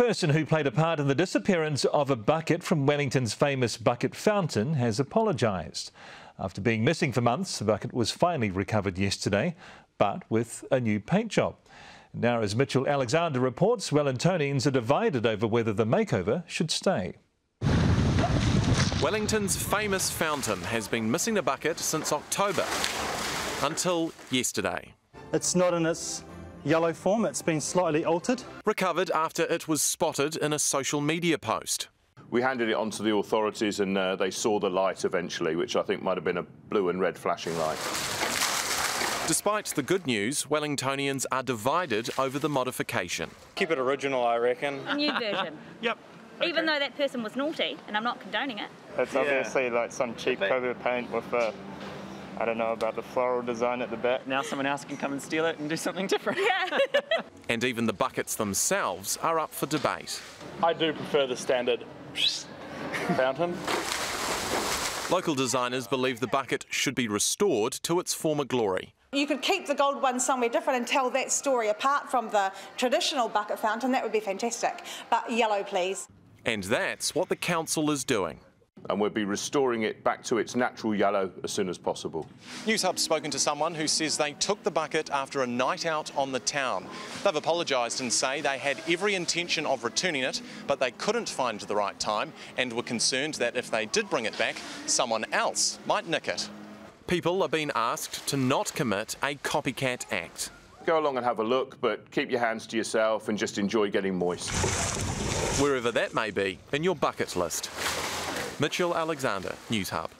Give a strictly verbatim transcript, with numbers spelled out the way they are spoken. person who played a part in the disappearance of a bucket from Wellington's famous bucket fountain has apologised. After being missing for months, the bucket was finally recovered yesterday, but with a new paint job. Now, as Mitchell Alexander reports, Wellingtonians are divided over whether the makeover should stay. Wellington's famous fountain has been missing a bucket since October, until yesterday. It's not in its yellow form, it's been slightly altered. Recovered after it was spotted in a social media post. We handed it on to the authorities and uh, they saw the light eventually, which I think might have been a blue and red flashing light. Despite the good news, Wellingtonians are divided over the modification. Keep it original, I reckon. A new version. Yep. Even okay. Though that person was naughty, and I'm not condoning it. It's obviously yeah. like some cheap cover paint with a, I don't know about the floral design at the back. Now someone else can come and steal it and do something different. Yeah. And even the buckets themselves are up for debate. I do prefer the standard fountain. Local designers believe the bucket should be restored to its former glory. You could keep the gold one somewhere different and tell that story apart from the traditional bucket fountain. That would be fantastic. But yellow, please. And that's what the council is doing. And we'll be restoring it back to its natural yellow as soon as possible. News Hub's spoken to someone who says they took the bucket after a night out on the town. They've apologised and say they had every intention of returning it, but they couldn't find the right time and were concerned that if they did bring it back, someone else might nick it. People are being asked to not commit a copycat act. Go along and have a look, but keep your hands to yourself and just enjoy getting moist. Wherever that may be in your bucket list. Mitchell Alexander, News Hub.